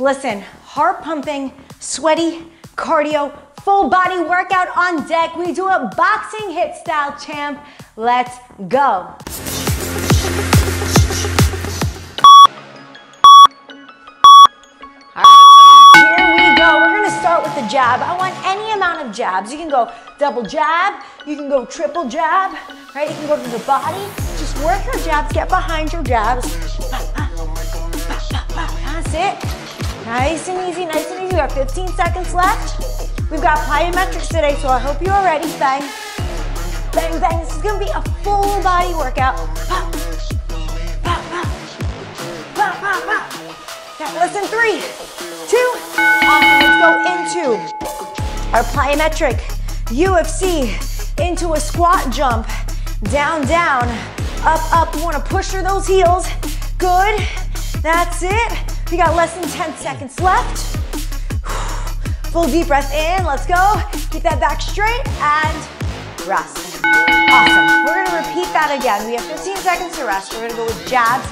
Listen, heart pumping, sweaty, cardio, full body workout on deck. We do a boxing hit style, champ. Let's go. With the jab, I want any amount of jabs. You can go double jab, you can go triple jab, right? You can go to the body. Just work your jabs, get behind your jabs. That's it. Nice and easy, nice and easy. We have 15 seconds left. We've got plyometrics today, so I hope you are ready. Bang, bang, bang. This is gonna be a full body workout. Now listen, 3, 2, let's go into our plyometric UFC, into a squat jump, down, down, up, up. You wanna push through those heels. Good, that's it. We got less than 10 seconds left. Full deep breath in, let's go. Keep that back straight and rest. Awesome, we're gonna repeat that again. We have 15 seconds to rest. We're gonna go with jabs,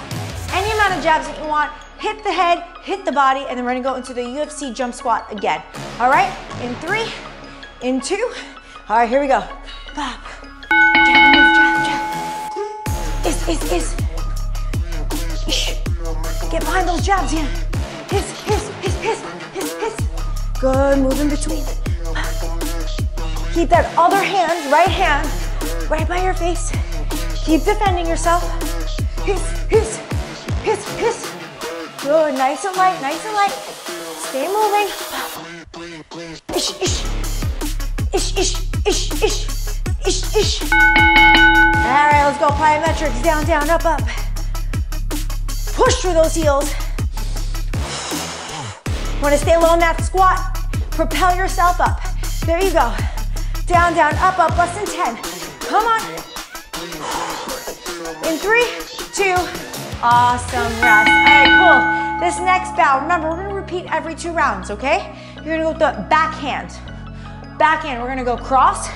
any amount of jabs that you want. Hit the head, hit the body, and then we're gonna go into the UFC jump squat again. All right, in 3, in 2. All right, here we go. Pop, jab, move, jab, jab. Is. Get behind those jabs, yeah. Hiss. Good, move in between. Pop. Keep that other hand, right hand, right by your face. Keep defending yourself. Hiss. Good, nice and light, nice and light. Stay moving. Ish. All right, let's go, plyometrics. Down, down, up, up. Push through those heels. Want to stay low in that squat. Propel yourself up. There you go. Down, down, up, up, less than 10. Come on. In 3, 2, awesome rest. All right, cool. This next bow, remember, we're gonna repeat every 2 rounds, okay? You're gonna go with the backhand. Backhand, we're gonna go cross,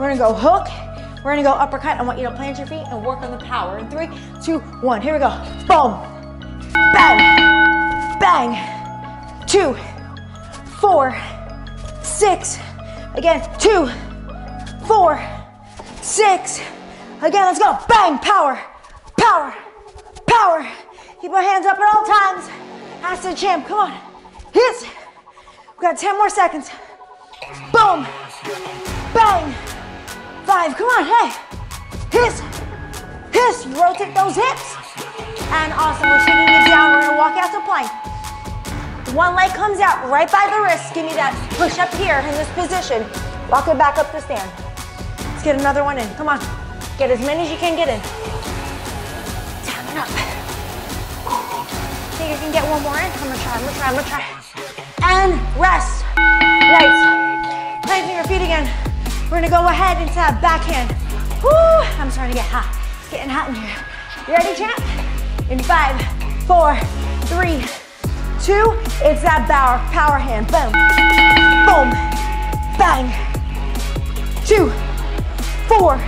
we're gonna go hook, we're gonna go uppercut. I want you to plant your feet and work on the power. In 3, 2, 1, here we go. Boom, bang, bang, 2, 4, 6. Again, 2, 4, 6. Again, let's go. Bang, power, power. Power. Keep our hands up at all times. That's the champ. Come on. Hit. We've got 10 more seconds. Boom. Bang. 5. Come on. Hey. Hiss. Rotate those hips. And awesome. We're taking it down. We're going to walk out to plank. One leg comes out right by the wrist. Give me that push up here in this position. Walk it back up the stand. Let's get another one in. Come on. Get as many as you can get in. Up. I think I can get one more in. I'm gonna try. And rest. Right. Planting your feet again. We're gonna go ahead into that backhand. Woo! I'm starting to get hot. It's getting hot in here. You ready, champ? In 5, 4, 3, 2. It's that power hand. Boom. Boom. Bang. 2, 4,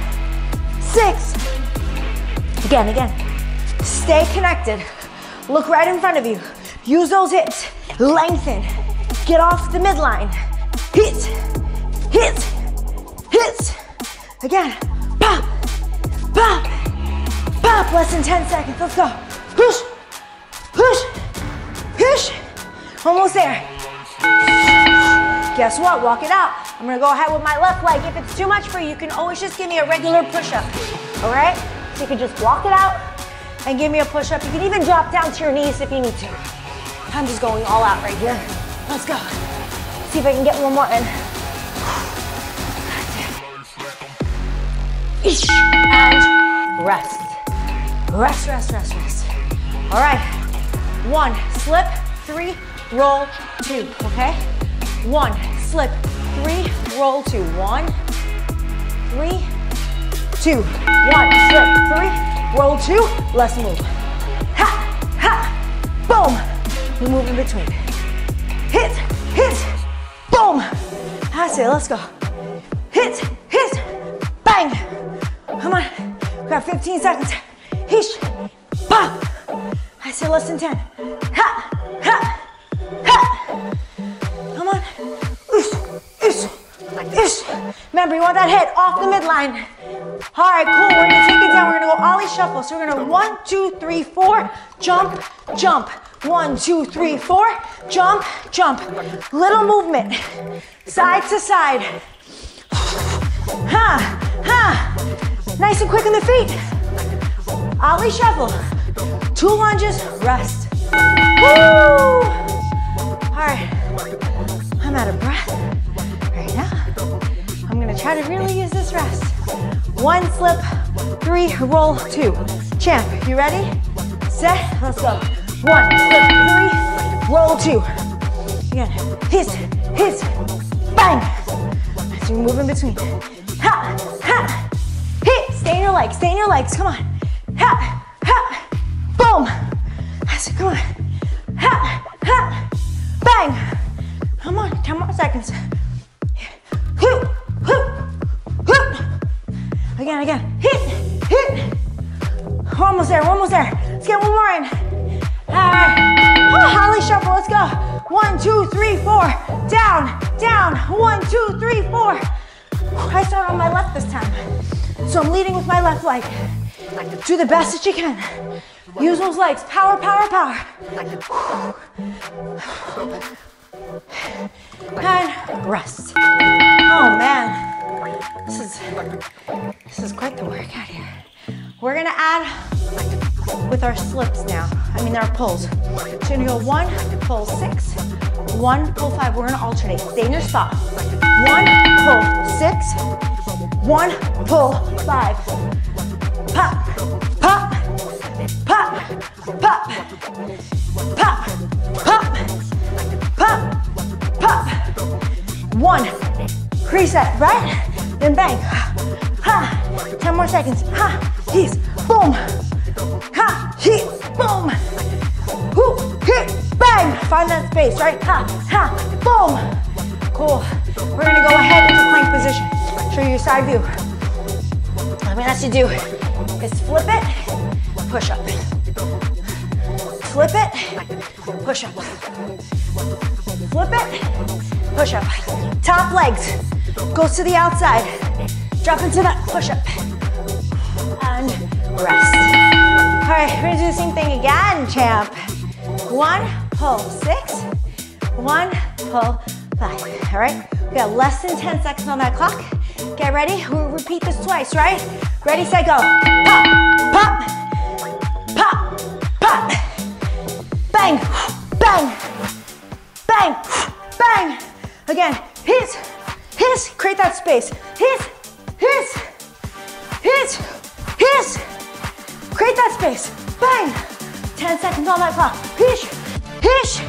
6. Again. Stay connected. Look right in front of you. Use those hips. Lengthen. Get off the midline. Hit. Again. Pop. Less than 10 seconds. Let's go. Push. Almost there. Guess what? Walk it out. I'm gonna go ahead with my left leg. If it's too much for you, you can always just give me a regular push-up. All right? So you can just walk it out and give me a push-up. You can even drop down to your knees if you need to. I'm just going all out right here. Let's go. See if I can get one more in. That's it. And rest. Rest. All right. 1, slip, 3, roll, 2, okay? 1, slip, 3, roll, 2. 1, 3, 2. 1, slip, 3, roll 2, let's move. Boom. We move in between. Hit, boom. That's it, let's go. Hit, bang. Come on, we got 15 seconds. Hish, pop. I said less than 10. Remember, you want that hit off the midline. All right, cool, we're gonna take it down. We're gonna go ollie shuffle. So we're gonna 1, 2, 3, 4, jump, jump. 1, 2, 3, 4, jump, jump. Little movement, side to side. Ha, ha. Nice and quick on the feet. Ollie shuffle. 2 lunges, rest. Woo! All right, I'm out of breath right now. I'm gonna try to really use this rest. 1 slip, 3 roll, 2. Champ, you ready? Set, let's go. 1 slip, 3, roll, 2. Again, his, bang. As you move in between. Ha, ha, hit. Stay in your legs, stay in your legs, come on. Ha, ha, boom. I said, come on. Ha, ha, bang. Come on, 10 more seconds. Hoop, hoop, hoop. Again, again. Hit, hit. We're almost there, we're almost there. Let's get one more in. All right. Oh, ollie shuffle, let's go. 1, 2, 3, 4. Down, down. 1, 2, 3, 4. I start on my left this time. So I'm leading with my left leg. Do the best that you can. Use those legs. Power, power, power. And rest. Oh man, this is quite the workout here. We're gonna add with our slips now. I mean our pulls. So you're gonna go 1, pull 6, 1, pull 5. We're gonna alternate. Stay in your spot. 1, pull 6, 1, pull 5. Pop, pop, pop, pop, pop, pop. Pop, pop, 1, reset, right? Then bang, ha, 10 more seconds, ha, he's, boom, ha, he, boom, whoop, hit, bang, find that space, right? Ha, ha, boom, cool. We're gonna go ahead into plank position, show you your side view. What I'm gonna ask you to do is flip it, push up, flip it, push up. Flip it, push up. Top legs goes to the outside. Drop into that push up and rest. All right, we're gonna do the same thing again, champ. 1, pull 6, 1, pull 5. All right, we got less than 10 seconds on that clock. Get ready. We'll repeat this twice, right? Ready, set, go. Pop, pop, pop, pop. Bang, bang. Bang, bang, again, his, create that space, his, create that space, bang, 10 seconds on that clock, hish, hit,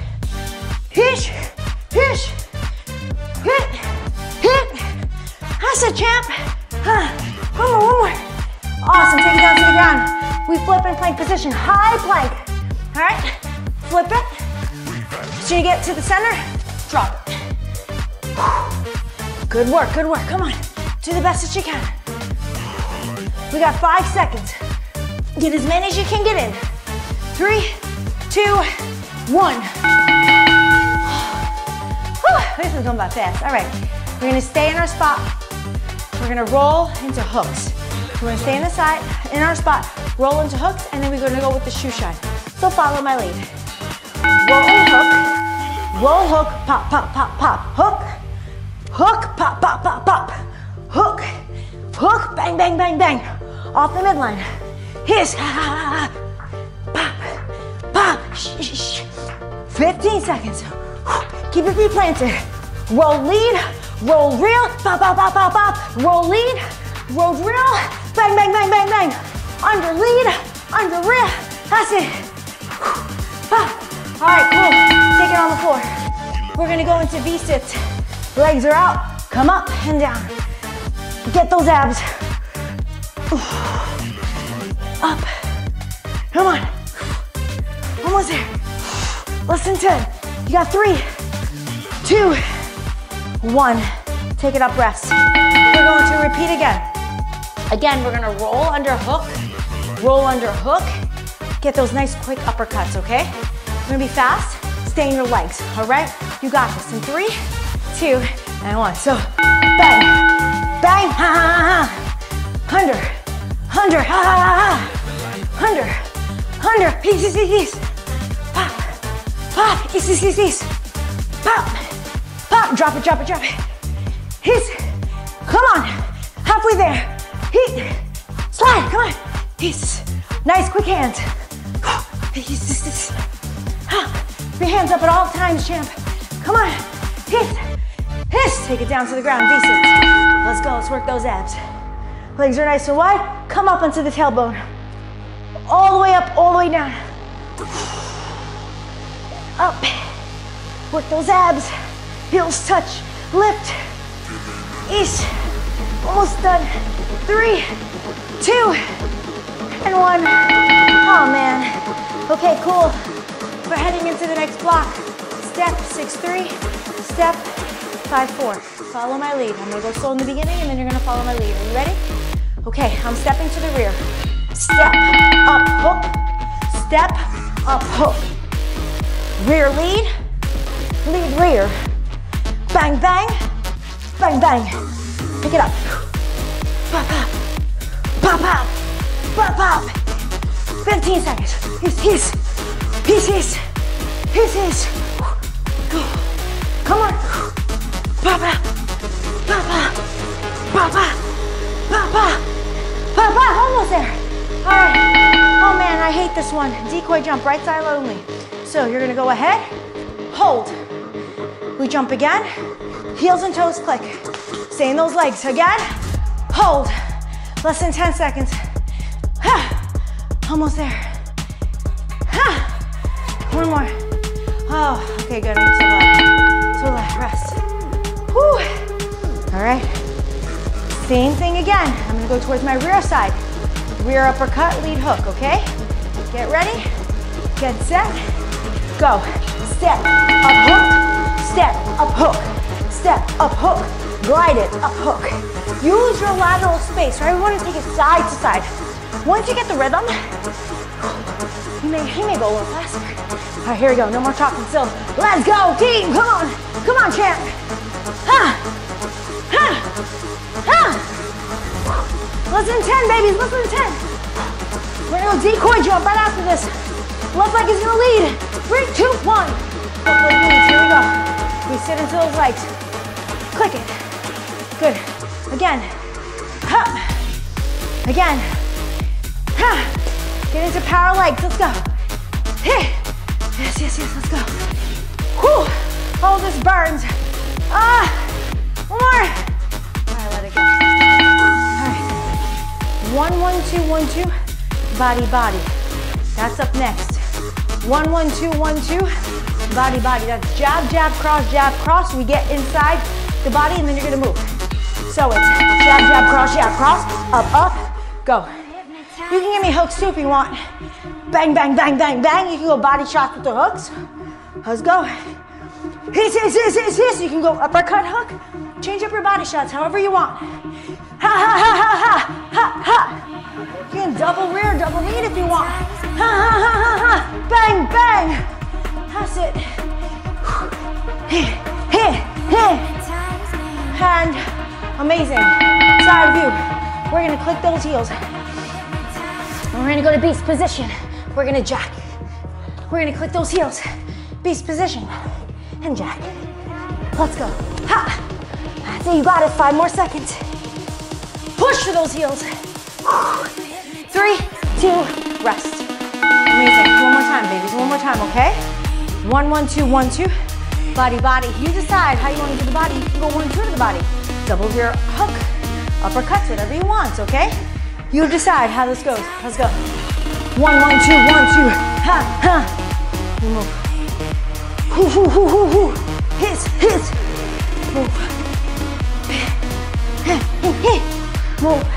I said champ, one more, awesome, take it down to the ground, we flip in plank position, high plank, all right, flip it. So you get to the center, drop it. Good work, come on. Do the best that you can. We got 5 seconds. Get as many as you can get in. 3, 2, 1. Whew, this is going by fast. All right, we're gonna stay in our spot. We're gonna roll into hooks. We're gonna stay in the side, in our spot, roll into hooks, and then we're gonna go with the shoe shine. So follow my lead. Roll hook, pop, pop, pop, pop, hook, hook, pop, pop, pop, pop, hook, hook, bang, bang, bang, bang, off the midline. Hiss, ha, pop, pop, 15 seconds. Keep your feet planted. Roll lead, roll reel, pop, pop, pop, pop, pop, roll lead, roll reel, bang, bang, bang, bang, bang, under lead, under reel, that's it. Pop. All right, cool, take it on the floor. We're gonna go into V-sits. Legs are out, come up and down. Get those abs. Up, come on. Almost there. Less than 10. You got 3, 2, 1. Take it up, rest. We're going to repeat again. Again, we're gonna roll under hook, roll under hook. Get those nice quick uppercuts, okay? We're gonna be fast, stay in your legs, all right? You got this in 3, 2, and 1. So, bang, Bang, ha ha ha. Under, under, ha ha ha. Under, under, ease. Pop, pop, ease. Pop, pop, drop it, drop it, drop it. Ease, come on, halfway there. Heat, slide, come on. Ease, nice quick hands. Ease. Your hands up at all times, champ. Come on, hiss. Take it down to the ground, decent. Let's go, let's work those abs. Legs are nice and wide. Come up onto the tailbone. All the way up, all the way down. Up, work those abs. Heels touch, lift, ease. Almost done. 3, 2, and 1. Oh man, okay, cool. We're heading into the next block. Step 6-3, step 5-4. Follow my lead. I'm gonna go slow in the beginning and then you're gonna follow my lead. Are you ready? Okay, I'm stepping to the rear. Step up, hook. Step up, hook. Rear lead, lead rear. Bang, bang, bang, bang. Pick it up. Pop, pop, pop, pop, pop, pop. 15 seconds. Hiss. Go. Come on. Papa. Papa. Papa. Papa. Papa. Almost there. All right. Oh man, I hate this one. Decoy jump, right side only. So you're gonna go ahead, hold. We jump again. Heels and toes click. Stay in those legs. Again, hold. Less than 10 seconds. Almost there. One more. Oh, okay, good. I'm too low. Too low. Rest. Whew. All right. Same thing again. I'm gonna go towards my rear side. Rear uppercut, lead hook, okay? Get ready. Get set. Go. Step, up hook. Step, up hook. Step, up hook. Glide it, up hook. Use your lateral space, right? We wanna take it side to side. Once you get the rhythm, he may go a little faster. All right, here we go. No more talking still. Let's go, team. Come on. Come on, champ. Ha. Ha. Ha. Less than 10, babies. Less than 10. We're going to decoy jump right after this. Left leg is going to lead. 3, 2, 1. Left leg leads. Here we go. We sit into those legs. Click it. Good. Again. Ha. Again. Ha. Get into power legs, let's go. Hey. Yes, let's go. Whew, oh, this burns. Ah, one more. All right, let it go. All right. 1, 1, 2, 1, 2. Body, body. That's up next. 1, 1, 2, 1, 2. Body, body. That's jab, jab, cross, jab, cross. We get inside the body and then you're gonna move. So it's jab, jab, cross, up, up, go. You can give me hooks too if you want. Bang, bang, bang, bang, bang. You can go body shots with the hooks. Let's go. Hiss. You can go uppercut hook. Change up your body shots however you want. Ha, ha, ha, ha, ha, ha, ha. You can double rear, double lead if you want. Ha, ha, ha, ha, ha. Bang, bang. That's it. Hit. And amazing. Side view. We're gonna click those heels. We're gonna go to beast position. We're gonna jack. We're gonna click those heels. Beast position and jack. Let's go. Ha! I think you got it. 5 more seconds. Push for those heels. 3, 2, rest. Amazing. One more time, babies. One more time, okay? 1, 1, 2, 1, 2. Body, body. You decide how you want to do the body. You can go 1, 2 to the body. Double rear hook. Uppercuts, whatever you want, okay? You decide how this goes. Let's go. 1, 1, 2, 1, 2. Ha, ha. You move. Hoo. Hiss. Move. Move. Move.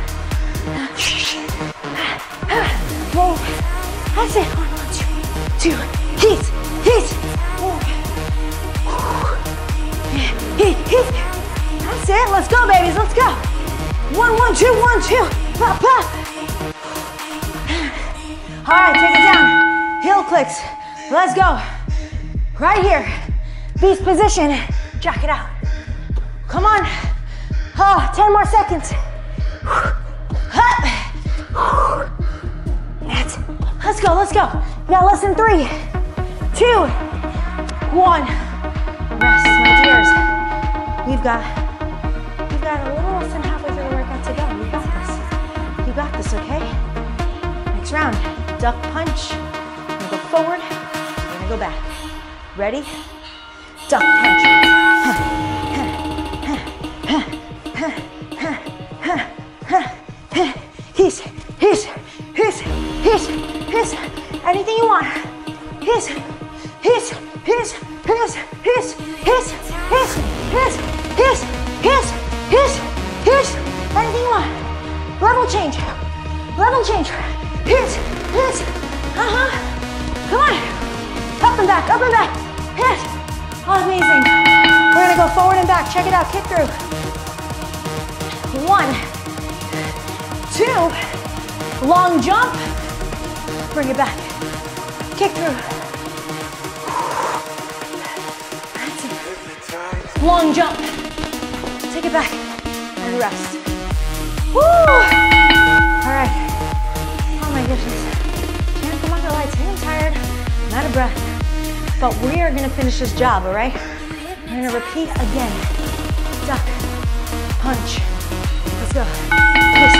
That's it. 1, 1, 2, 2. Hiss. Move. Hiss. That's it. Let's go, babies. Let's go. 1, 1, 2, 1, 2. Pop, pop. All right, take it down. Heel clicks. Let's go. Right here. Beast position. Jack it out. Come on. Oh, 10 more seconds. That's it. Let's go, let's go. We got less than 3, 2, 1. Rest, my dears. We've got a little less than halfway through the workout to go. You got this. You got this, okay? Next round, duck punch. We're gonna go forward, we're gonna go back. Ready? Duck punch. Hiss. Anything you want. Hiss. Anything you want. Level change. Hiss. Come on. Up and back. Hiss. Oh, amazing. We're gonna go forward and back. Check it out. Kick through. 1, 2. Long jump. Bring it back. Kick through. That's it. Long jump. Take it back and rest. Woo! All right. Oh my goodness. Can't come on the lights. I'm tired. I'm out of breath. But we are gonna finish this job, all right? We're gonna repeat again. Duck. Punch. Let's go. Hiss.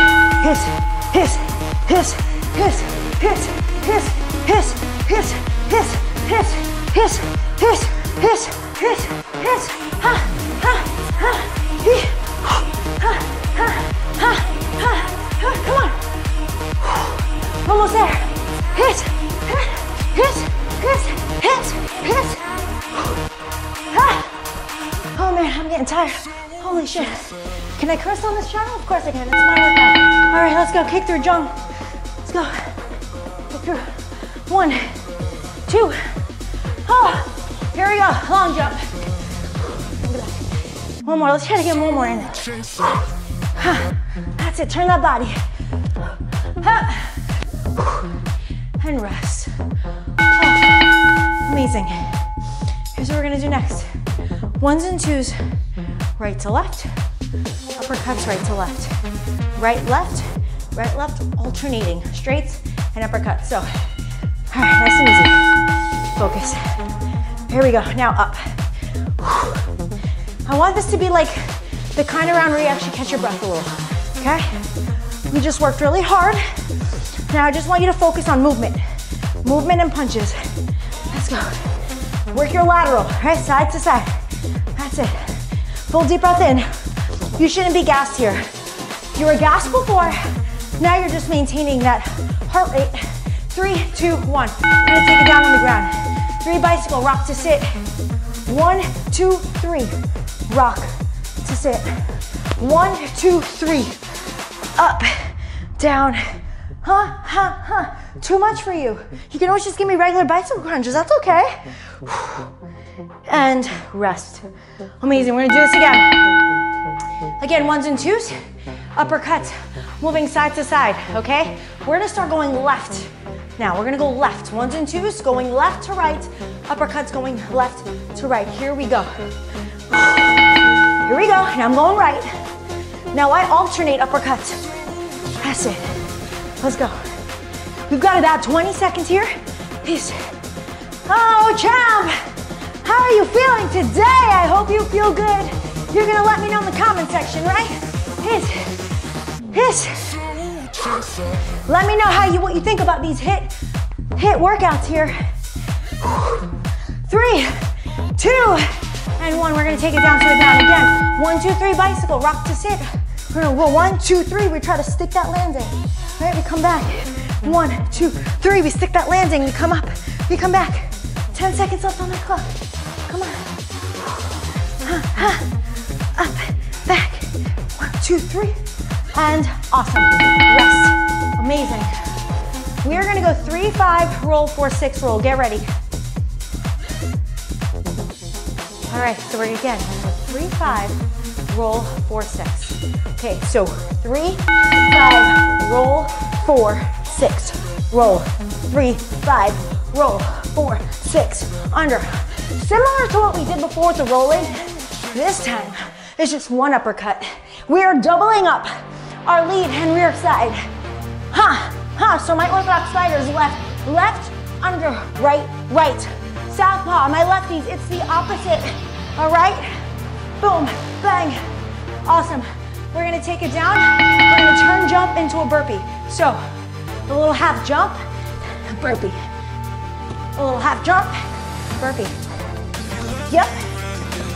Come on. Almost there. Hiss. Oh man, I'm getting tired. Holy shit. Can I curse on this channel? Of course I can. It's my workout. All right, let's go. Kick through, jump. Let's go. Kick through. 1, 2. Oh, here we go. Long jump. One more. Let's try to get one more in. That's it. Turn that body. And rest. Amazing. Here's what we're gonna do next. 1s and 2s, right to left. Uppercuts right to left. Right, left, alternating. Straights and uppercuts. So, all right, nice and easy. Focus. Here we go, now up. I want this to be like the kind of round where you actually catch your breath a little, okay? We just worked really hard. Now I just want you to focus on movement. Movement and punches. Let's go. Work your lateral, right? Side to side. That's it. Full deep breath in. You shouldn't be gassed here. You were gassed before, now you're just maintaining that heart rate. 3, 2, 1. I'm gonna take it down on the ground. 3 bicycle, rock to sit. 1, 2, 3. Rock to sit. 1, 2, 3. Up, down. Too much for you. You can always just give me regular bicycle crunches, that's okay. And rest. Amazing, we're gonna do this again. Again, 1s and 2s, uppercuts, moving side to side, okay? We're gonna start going left. Now, we're gonna go left. 1s and 2s, going left to right, uppercuts going left to right. Here we go. Here we go, now I'm going right. Now I alternate uppercuts. That's it. Let's go. We've got about 20 seconds here. Peace. Oh, champ, how are you feeling today? I hope you feel good. You're gonna let me know in the comment section, right? Hiss. Let me know what you think about these hit workouts here. 3, 2, and 1. We're gonna take it down to the ground again. 1, 2, 3, bicycle, rock to sit. We're gonna roll 1, 2, 3. We try to stick that landing. Right, we come back. 1, 2, 3. We stick that landing. We come up. We come back. 10 seconds left on the clock. Come on. Up, back, 1, 2, 3, and awesome. Rest, amazing. We are gonna go 3, 5, roll, 4, 6, roll. Get ready. All right, so we're again, 3, 5, roll, 4, 6. Okay, so 3, 5, roll, 4, 6, roll, 3, 5, roll, 4, 6, under. Similar to what we did before with the rolling, this time, it's just 1 uppercut. We are doubling up our lead and rear side. Ha, ha. So my orthodox spider is left, left, under, right, right. Southpaw, my lefties, it's the opposite. All right? Boom, bang. Awesome. We're gonna take it down. We're gonna turn jump into a burpee. So, a little half jump, burpee. A little half jump, burpee. Yep.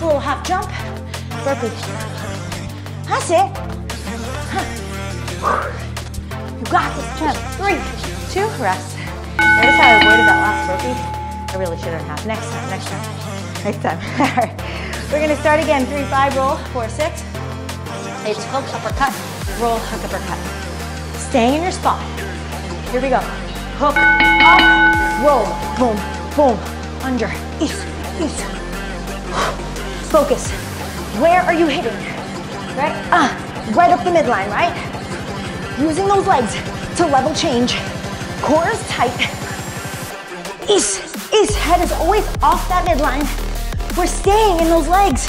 A little half jump, burpee. That's it. Huh. You got this, jump. 3, 2, rest. Notice how I avoided that last burpee? I really shouldn't have. Next time, next time, next time. All right. We're gonna start again. 3, 5, roll, 4, 6. It's hook, uppercut, roll, hook, uppercut. Staying in your spot. Here we go. Hook, up, roll, boom, boom, under, east, east. Focus. Where are you hitting? Right? Right up the midline, right? Using those legs to level change. Core is tight. East, east. Head is always off that midline. We're staying in those legs.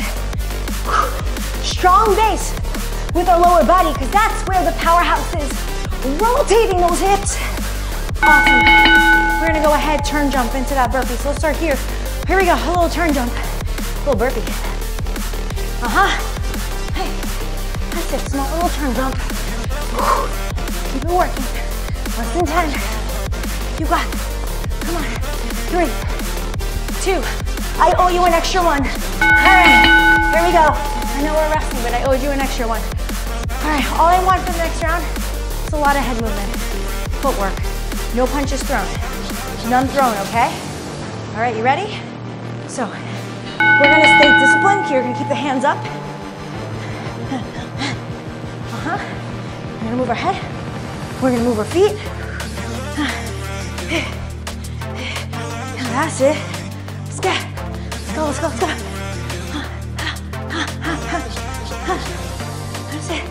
Strong base with our lower body, because that's where the powerhouse is. Rotating those hips. Awesome. We're gonna go ahead, turn jump into that burpee. So let's start here. Here we go, a little turn jump, a little burpee. Uh-huh. Hey, that's it, small little turn jump. Keep it working. Less than 10. You got it. Come on. 3, 2. I owe you an extra one. All right, here we go. I know we're resting, but I owed you an extra one. All right, all I want for the next round is a lot of head movement, footwork, no punches thrown, none thrown, okay? All right, you ready? So, we're gonna stay disciplined here, you're gonna keep the hands up. Uh-huh, we're gonna move our head, we're gonna move our feet. That's it. Let's go, let's go, let's go, let's go. That's it.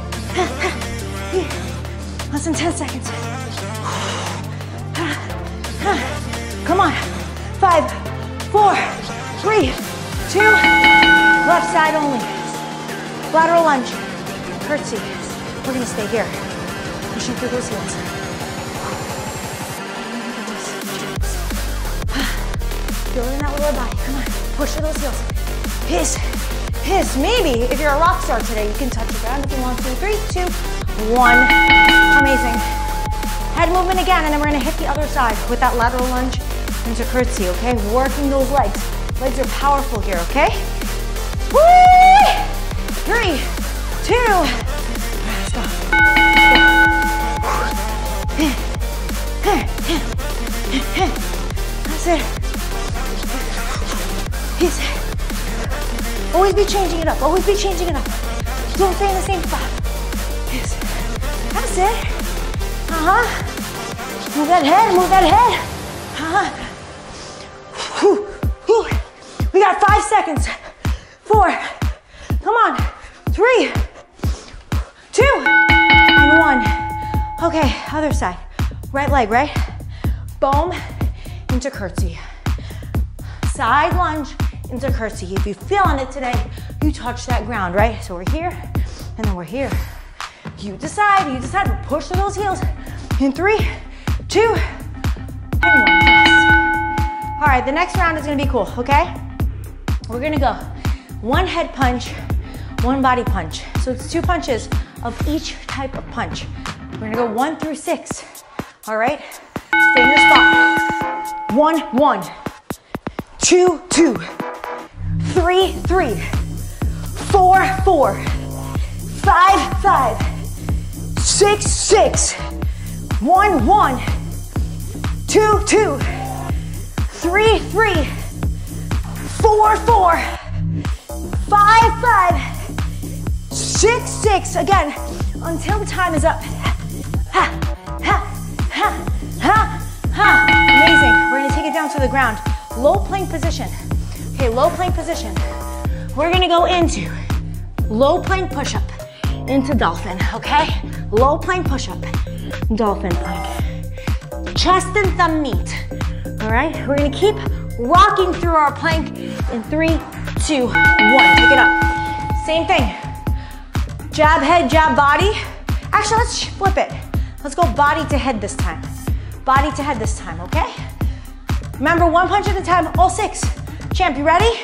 Less than 10 seconds. Come on. 5, 4, 3, 2. Left side only. Lateral lunge. Curtsy. We're gonna stay here. Pushing through those heels. Building that lower body. Come on. Push through those heels. Hiss. Maybe if you're a rock star today, you can touch the ground if you want to. 3, 2, 1. Amazing. Head movement again, and then we're gonna hit the other side with that lateral lunge into curtsy, okay? Working those legs. Legs are powerful here, okay? Woo! 3, 2. Let's go. That's it. Hiss. Always be changing it up, always be changing it up. Don't stay in the same spot. Yes. That's it. Uh-huh. Move that head, move that head. Uh-huh. Whew, whew. We got 5 seconds. 4. Come on. 3, 2, and 1. Okay, other side. Right leg, right? Boom into curtsy. Side lunge. Into curtsy. If you feel on it today, you touch that ground, right? So we're here, and then we're here. You decide, we'll push through those heels. In 3, 2, and 1. Yes. All right, the next round is gonna be cool, okay? We're gonna go 1 head punch, 1 body punch. So it's 2 punches of each type of punch. We're gonna go 1 through 6, all right? Stay in your spot. 1, 1, 2, 2. 3, 3, 4, 4, 5, 5, 6, 6, 1, 1, 2, 2, 3, 3, 4, 4, 5, 5, 6, 6. Again, until time is up. Ha, ha, ha, ha, ha. Amazing. We're gonna take it down to the ground. Low plank position. Okay, low plank position. We're gonna go into low plank push-up into dolphin, okay? Low plank push-up, dolphin plank. Chest and thumb meet, all right? We're gonna keep rocking through our plank in 3, 2, 1. Take it up. Same thing. Jab head, jab body. Actually, let's flip it. Let's go body to head this time. Body to head this time, okay? Remember, one punch at a time, all six. Champ, you ready?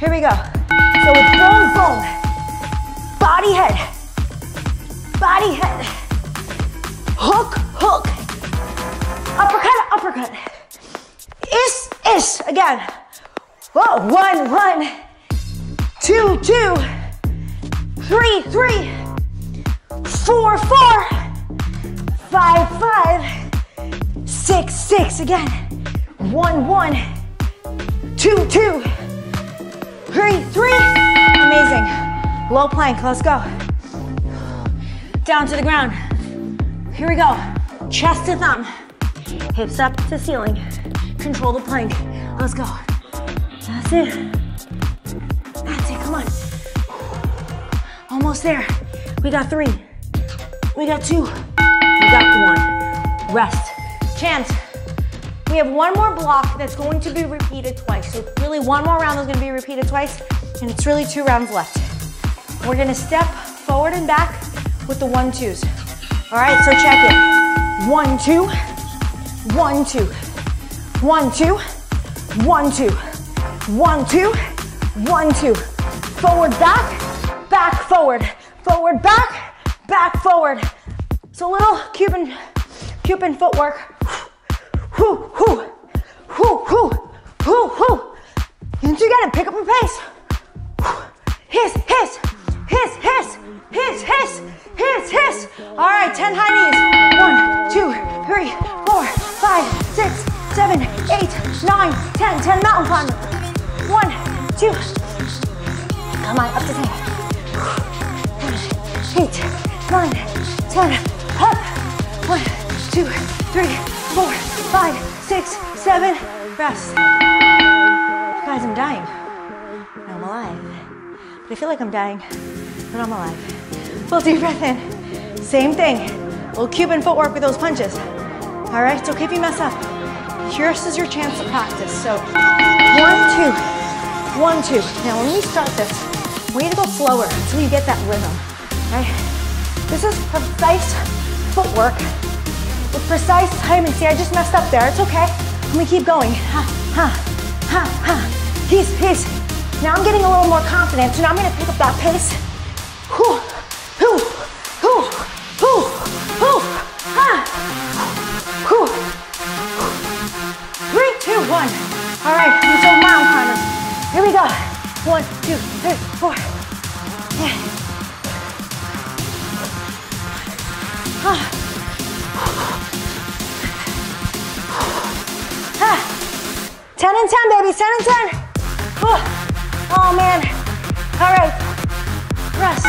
Here we go. So with bone, bone. Body, head. Body, head. Hook, hook. Uppercut, uppercut. Is, is. Again. Whoa, one, one. Two, two. Three, three. Four, four. Five, five. Six, six. Again. One, one. Two, two. Three, three. Amazing. Low plank. Let's go. Down to the ground. Here we go. Chest to thumb. Hips up to ceiling. Control the plank. Let's go. That's it. That's it. Come on. Almost there. We got three. We got two. We got one. Rest. Chance. We have one more block that's going to be repeated twice. So really one more round that's going to be repeated twice, and it's really two rounds left. We're going to step forward and back with the 1-2s. All right, so check it. 1-2, 1-2, 1-2, 1-2, 1-2, 1-2. Forward, back, back, forward, forward, back, back, forward. So a little Cuban footwork. Whoo, whoo, whoo, whoo, whoo, whoo. Didn't you get it? Pick up your pace. Hiss, hiss, hiss, hiss, hiss, hiss, hiss, hiss. All right, 10 high knees. 1, 2, 3, 4, 5, 6, 7, 8, 9, 10. 10 mountain climbers. 1, 2. Come on, up to 10. 8, 9, 10. Up. 1, 2, 3, 4, 5, 6, 7, rest. Guys, I'm dying. And I'm alive. But I feel like I'm dying, but I'm alive. Full deep breath in. Same thing. A little Cuban footwork with those punches. All right, it's okay if you mess up. Yours is your chance to practice. So 1, 2, 1, 2. Now when we start this, we need to go slower until you get that rhythm, okay? This is precise footwork. With precise timing. See, I just messed up there. It's okay. I'm gonna keep going. Ha, ha, ha, ha. Hiss, hiss. Now I'm getting a little more confident, so now I'm gonna pick up that pace. Whoo, whoo, whoo, whoo, whoo, ha. Whoo. 3, 2, 1. All right, do some mountain climbers. Here we go. 1, 2, 3, 4. Yeah. Ah. Ah. 10 and 10, baby, 10 and 10. Whew. Oh, man. All right, rest.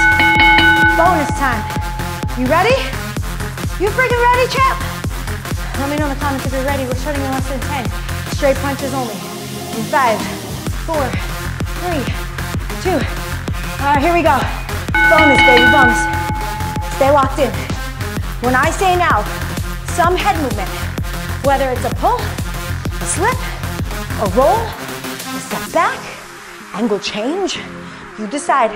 Bonus time. You ready? You freaking ready, champ? Let me know in the comments if you're ready. We're starting in less than 10. Straight punches only. In 5, 4, 3, 2. All right, here we go. Bonus, baby, bonus. Stay locked in. When I say now, some head movement, whether it's a pull, a slip, a roll, a step back, angle change, you decide.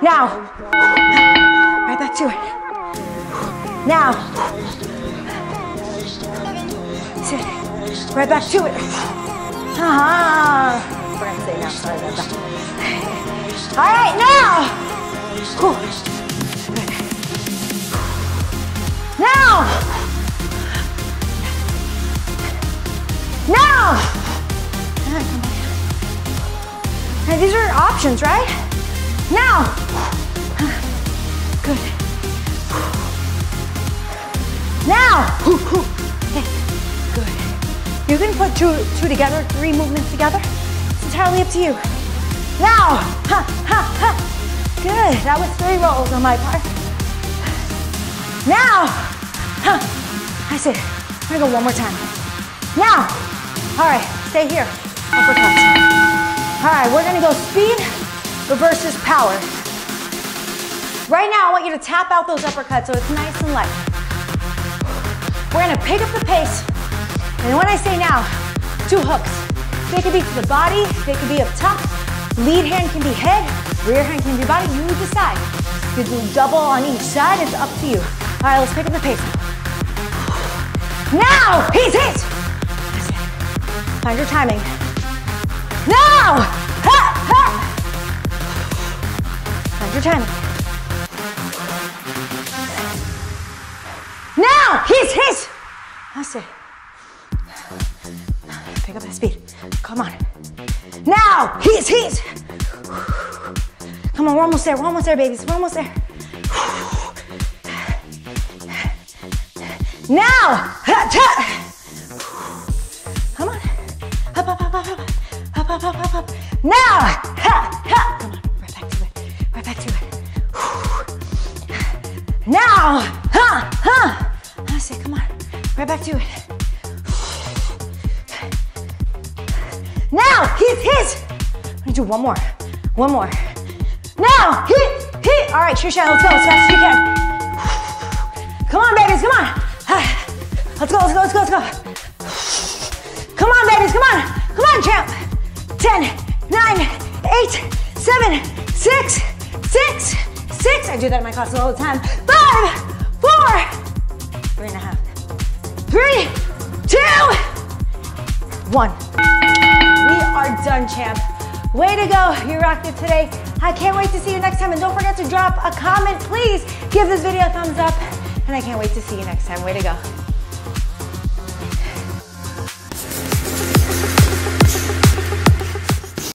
Now, right back to it. Now, sit. Right back to it. Ah, we're gonna say now, sorry about that. All right, now. Now! Now, these are options, right? Now! Good. Now! Good. You can put two together, 3 movements together. It's entirely up to you. Now! Good. That was 3 rolls on my part. Now! That's it. I'm gonna go one more time. Now! All right, stay here, uppercuts. All right, we're gonna go speed versus power. Right now, I want you to tap out those uppercuts so it's nice and light. We're gonna pick up the pace, and when I say now, 2 hooks. They could be to the body, they could be up top. Lead hand can be head, rear hand can be body, you decide. You do double on each side, it's up to you. All right, let's pick up the pace. Now, he's hit! That's it. Find your timing. Now! Ha, ha. Find your timing. Now, he's hit! That's it. Pick up that speed. Come on. Now, he's hit! Come on, we're almost there, babies, we're almost there. Now! Come on. Up, up, up, up, up, up, up, up, up, up. Now! Come on, right back to it, right back to it. Now! That's it, come on, right back to it. Now! Hit! I'm gonna do one more. Now, hit. All right, Trisha, let's go as fast as you can. Come on, babies, come on. Let's go. Come on, babies, come on, champ. 10, 9, 8, 7, 6. I do that in my classes all the time. 5, 4, 3.5. 3, 2, 1. We are done, champ. Way to go, you rocked it today. I can't wait to see you next time, and don't forget to drop a comment, please. Give this video a thumbs up, and I can't wait to see you next time. Way to go.